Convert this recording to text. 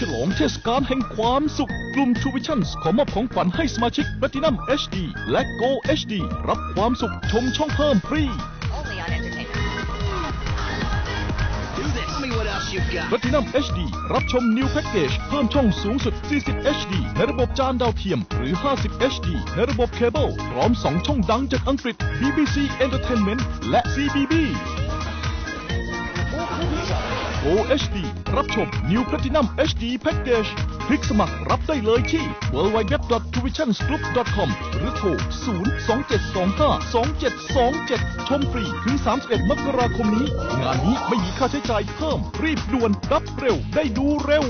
ฉลองเทศกาลแห่งความสุขกลุ่ม True Visions ขอมอบของขวัญให้สมาชิก Platinum HD และ Go HD รับความสุขชมช่องเพิ่มฟรี Platinum HD รับชม New Package เพิ่มช่องสูงสุด 40 HD ในระบบจานดาวเทียมหรือ 50 HD ในระบบเคเบิลพร้อม 2 ช่องดังจากอังกฤษ BBC Entertainment และ CBB Go HD รับชม New Platinum HD Package คลิกสมัครรับได้เลยที่ www.truevisionsgroup.com หรือโทร 027252727 ชมฟรีถึง 31 มกราคมนี้ งานนี้ไม่มีค่าใช้จ่ายเพิ่มรีบด่วนรับเร็วได้ดูเร็ว